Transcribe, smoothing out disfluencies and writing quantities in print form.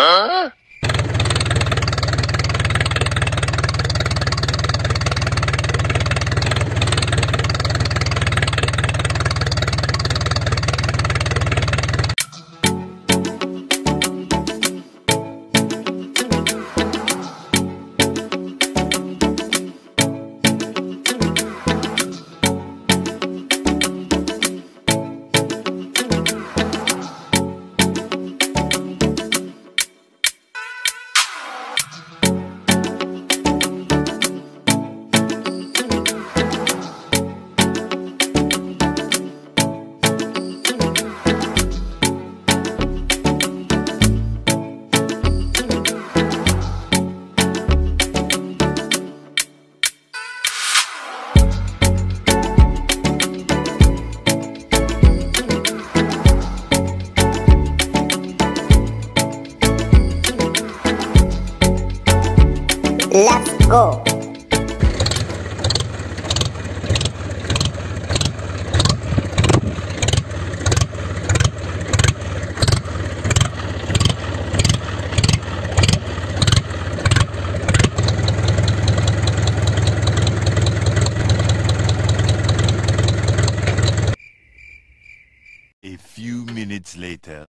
Huh? Let's go. A few minutes later.